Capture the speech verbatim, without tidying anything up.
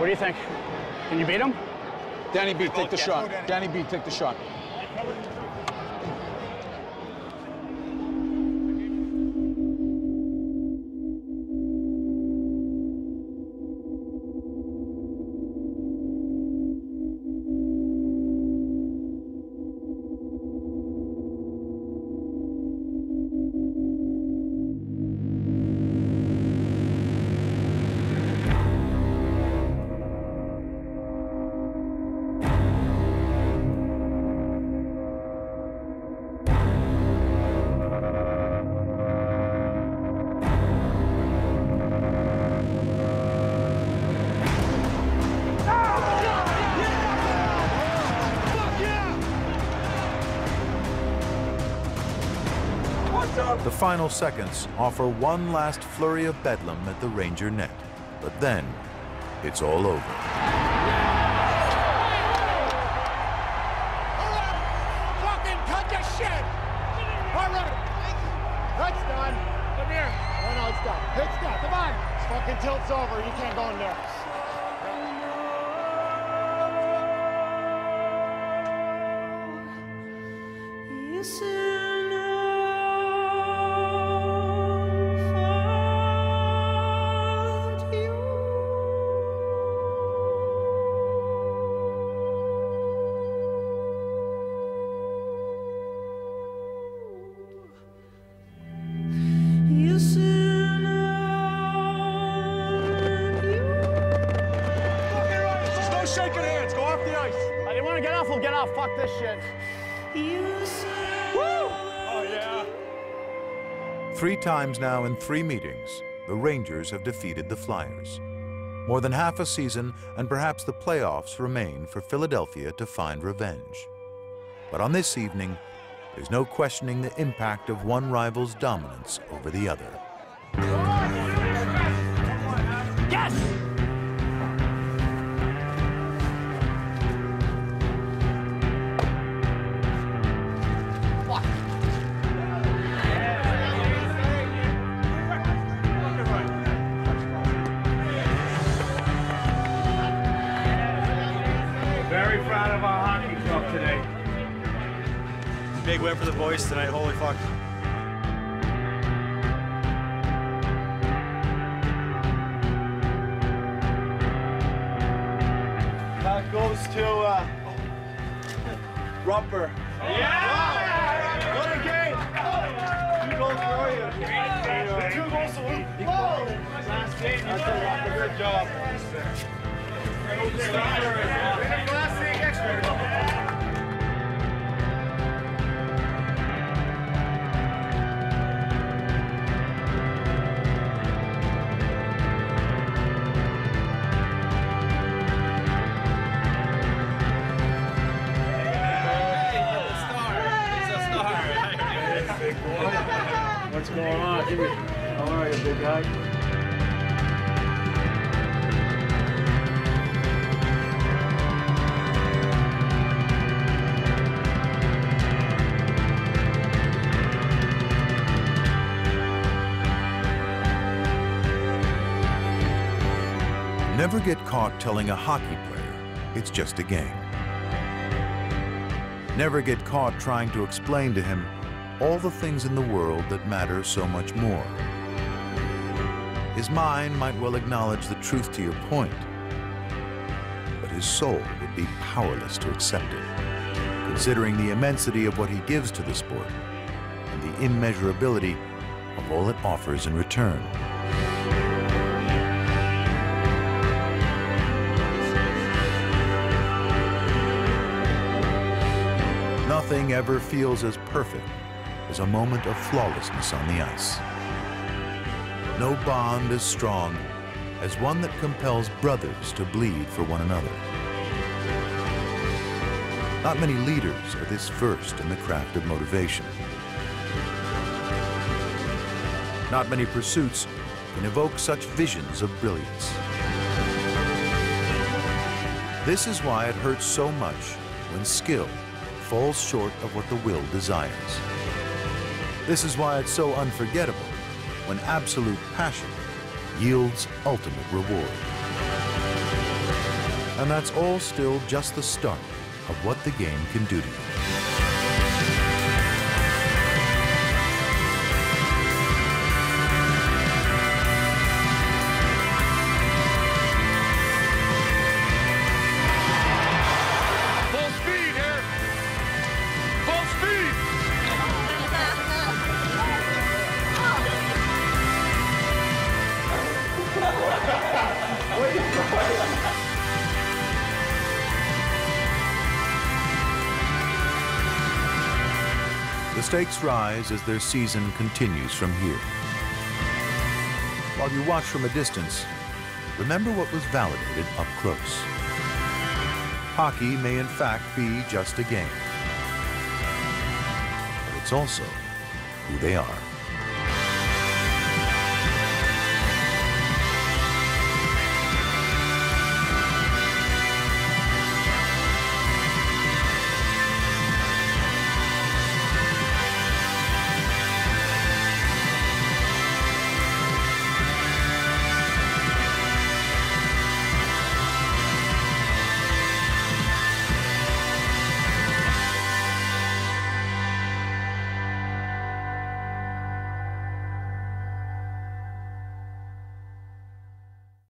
What do you think? Can you beat him? Danny B, take the shot. Danny B, take the shot. The final seconds offer one last flurry of bedlam at the Ranger net, but then it's all over. Hold on. Fucking cut the shit. All right. That's done. Come here. No, no, it's done. It's done. Come on. This fucking tilt's over. You can't go in there. Fuck this shit. You said woo! Oh, yeah. Three times now in three meetings, the Rangers have defeated the Flyers. More than half a season and perhaps the playoffs remain for Philadelphia to find revenge. But on this evening, there's no questioning the impact of one rival's dominance over the other. Yes! Big win for the boys tonight, holy fuck. That goes to uh, Rupert. Yeah! Wow. What a game! Two goals for you. Yeah. Two goals for you. Whoa! Good job. Last thing extra. What's going on? How are you, big guy? Never get caught telling a hockey player it's just a game. Never get caught trying to explain to him all the things in the world that matter so much more. His mind might well acknowledge the truth to your point, but his soul would be powerless to accept it, considering the immensity of what he gives to the sport and the immeasurability of all it offers in return. Nothing ever feels as perfect as a moment of flawlessness on the ice. No bond as strong as one that compels brothers to bleed for one another. Not many leaders are this versed in the craft of motivation. Not many pursuits can evoke such visions of brilliance. This is why it hurts so much when skill falls short of what the will desires. This is why it's so unforgettable when absolute passion yields ultimate reward. And that's all still just the start of what the game can do to you. The stakes rise as their season continues from here. While you watch from a distance, remember what was validated up close. Hockey may in fact be just a game, but it's also who they are.